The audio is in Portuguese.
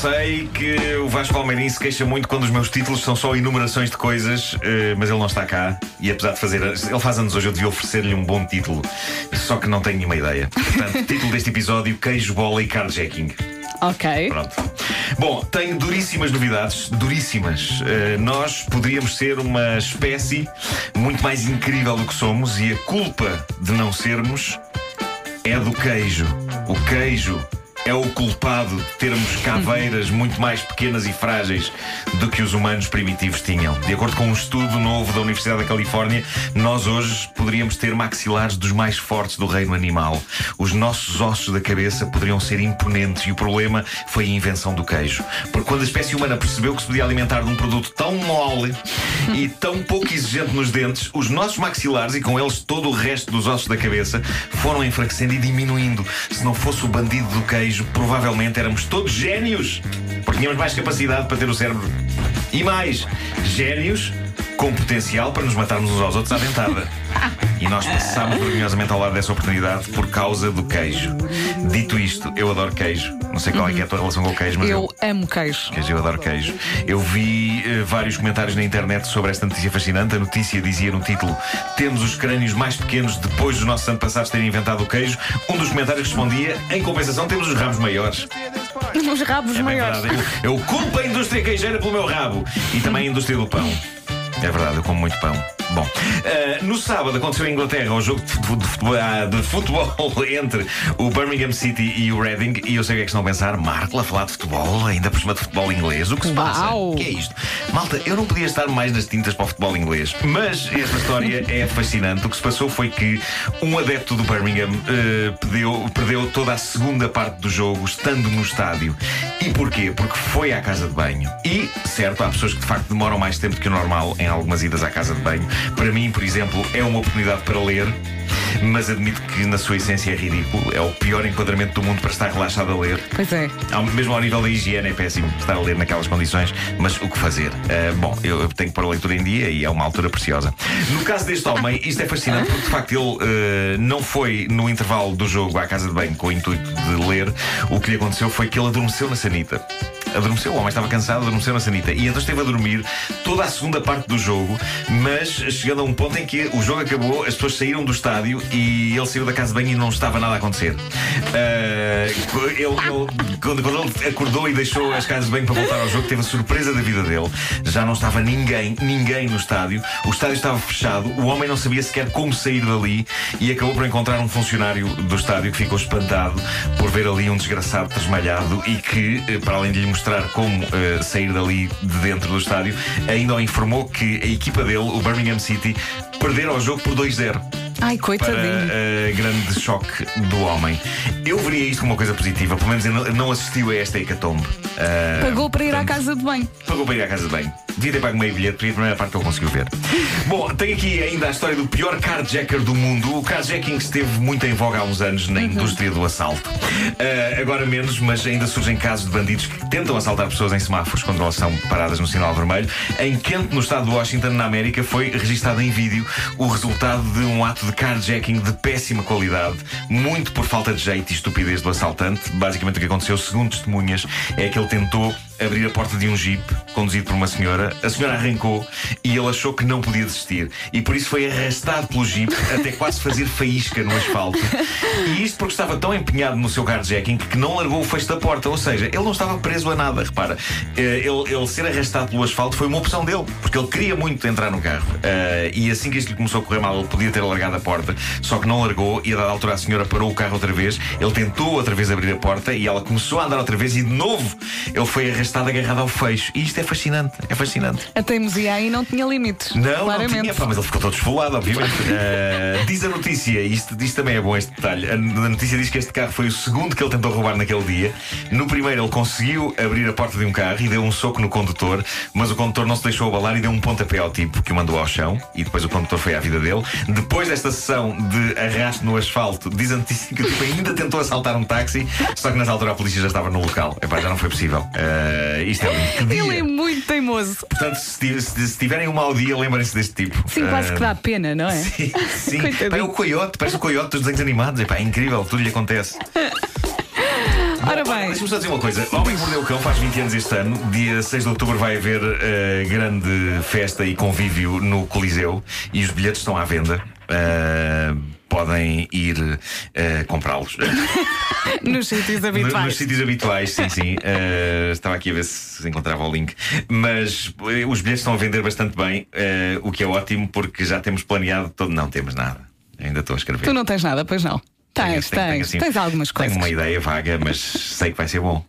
sei que o Vasco Palmeirinho se queixa muito quando os meus títulos são só enumerações de coisas, mas ele não está cá. E apesar de fazer... Ele faz anos hoje, eu devia oferecer-lhe um bom título. Só que não tenho nenhuma ideia. Portanto, título deste episódio: Queijo, Bola e Carjacking. Ok. Pronto. Bom, tenho duríssimas novidades. Duríssimas. Nós poderíamos ser uma espécie muito mais incrível do que somos, e a culpa de não sermos é do queijo. O queijo é o culpado de termos caveiras muito mais pequenas e frágeis do que os humanos primitivos tinham. De acordo com um estudo novo da Universidade da Califórnia, nós hoje poderíamos ter maxilares dos mais fortes do reino animal. Os nossos ossos da cabeça poderiam ser imponentes, e o problema foi a invenção do queijo. Porque quando a espécie humana percebeu que se podia alimentar de um produto tão mole e tão pouco exigente nos dentes, os nossos maxilares, e com eles todo o resto dos ossos da cabeça, foram enfraquecendo e diminuindo. Se não fosse o bandido do queijo, provavelmente éramos todos génios, porque tínhamos mais capacidade para ter o cérebro. E mais, génios com potencial para nos matarmos uns aos outros à dentada. E nós passámos vergonhosamente ao lado dessa oportunidade por causa do queijo. Dito isto, eu adoro queijo. Não sei qual é que é a tua relação com o queijo, mas eu amo queijo. Eu adoro queijo. Eu vi vários comentários na internet sobre esta notícia fascinante. A notícia dizia no título: temos os crânios mais pequenos depois dos nossos antepassados terem inventado o queijo. Um dos comentários respondia: em compensação, temos os ramos maiores. Os rabos maiores. Verdade. Eu culpo a indústria queijeira pelo meu rabo. E também a indústria do pão. É verdade, eu como muito pão. Bom, no sábado aconteceu em Inglaterra o jogo de futebol entre o Birmingham City e o Reading. E eu sei o que é que estão a pensar: Marco, a falar de futebol, ainda por cima de futebol inglês, o que se passa? O que é isto? Malta, eu não podia estar mais nas tintas para o futebol inglês, mas esta história é fascinante. O que se passou foi que um adepto do Birmingham perdeu toda a segunda parte do jogo estando no estádio. E porquê? Porque foi à casa de banho. E, certo, há pessoas que de facto demoram mais tempo do que o normal em algumas idas à casa de banho. Para mim, por exemplo, é uma oportunidade para ler, mas admito que na sua essência é ridículo. É o pior enquadramento do mundo para estar relaxado a ler. Pois é. Mesmo ao nível da higiene é péssimo estar a ler naquelas condições, mas o que fazer? Bom, eu tenho que pôr a leitura em dia, e é uma altura preciosa. No caso deste homem, isto é fascinante, porque de facto ele não foi no intervalo do jogo à casa de banho com o intuito de ler. O que lhe aconteceu foi que ele adormeceu na sanita. Adormeceu, o homem estava cansado, adormeceu na sanita. E então esteve a dormir toda a segunda parte do jogo, mas chegando a um ponto em que o jogo acabou, as pessoas saíram do estádio e ele saiu da casa de banho e não estava nada a acontecer. Quando ele acordou e deixou as casas de banho para voltar ao jogo, teve a surpresa da vida dele. Já não estava ninguém no estádio. O estádio estava fechado, o homem não sabia sequer como sair dali, e acabou por encontrar um funcionário do estádio que ficou espantado por ver ali um desgraçado desmalhado, e que, para além de lhe mostrar como sair dali de dentro do estádio, ainda o informou que a equipa dele, o Birmingham City, perderam o jogo por 2-0. Ai, coitadinho. Para grande choque do homem. Eu veria isto como uma coisa positiva. Pelo menos ele não assistiu a esta hecatombe. Pagou para ir à casa de banho. Pagou para ir à casa de banho. Devia ter pago meio bilhete, porque a primeira parte que ele conseguiu ver. Bom, tem aqui ainda a história do pior carjacker do mundo. O carjacking esteve muito em voga há uns anos na indústria do assalto. Agora menos, mas ainda surgem casos de bandidos que tentam assaltar pessoas em semáforos quando elas são paradas no sinal vermelho. Em Kent, no estado de Washington, na América, foi registado em vídeo o resultado de um ato de carjacking de péssima qualidade, muito por falta de jeito e estupidez do assaltante. Basicamente o que aconteceu, segundo testemunhas, é que ele tentou abrir a porta de um jeep conduzido por uma senhora. A senhora arrancou e ele achou que não podia desistir, e por isso foi arrastado pelo jeep até quase fazer faísca no asfalto. E isto porque estava tão empenhado no seu carjacking que não largou o fecho da porta. Ou seja, ele não estava preso a nada, repara. Ele ser arrastado pelo asfalto foi uma opção dele, porque ele queria muito entrar no carro. E assim que isto lhe começou a correr mal, ele podia ter largado a porta, só que não largou, e a dada altura a senhora parou o carro outra vez. Ele tentou outra vez abrir a porta e ela começou a andar outra vez, e de novo ele foi arrastado, está agarrado ao fecho. E isto é fascinante. É fascinante. A teimosia aí não tinha limites. Não, claramente. Não tinha. Mas ele ficou todo esfolado, obviamente. Diz a notícia, isto também é bom, este detalhe. A notícia diz que este carro foi o segundo que ele tentou roubar naquele dia. No primeiro, ele conseguiu abrir a porta de um carro e deu um soco no condutor, mas o condutor não se deixou abalar e deu um pontapé ao tipo, que o mandou ao chão, e depois o condutor foi à vida dele. Depois desta sessão de arrasto no asfalto, diz a notícia que o tipo ainda tentou assaltar um táxi, só que nessa altura a polícia já estava no local. Epá, já não foi possível. Isto é um... Ele é muito teimoso. Portanto, se tiverem um mau dia, lembrem-se deste tipo. Sim, quase que dá pena, não é? Sim, sim. Pá, é o coiote, parece o coiote dos desenhos animados. Epá, é incrível, tudo lhe acontece. Ora bem. Deixa-me só dizer uma coisa. O Homem que Mordeu o Cão faz 20 anos este ano. Dia 6 de outubro vai haver grande festa e convívio no Coliseu. E os bilhetes estão à venda. Podem ir comprá-los nos sítios habituais. Nos sítios habituais, sim, sim. Estava aqui a ver se encontrava o link. Mas os bilhetes estão a vender bastante bem, o que é ótimo, porque já temos planeado todo. Não temos nada. Ainda estou a escrever. Tu não tens nada, pois não? Tens, tenho, tens, assim, tens algumas coisas. Tenho uma ideia vaga, mas sei que vai ser bom.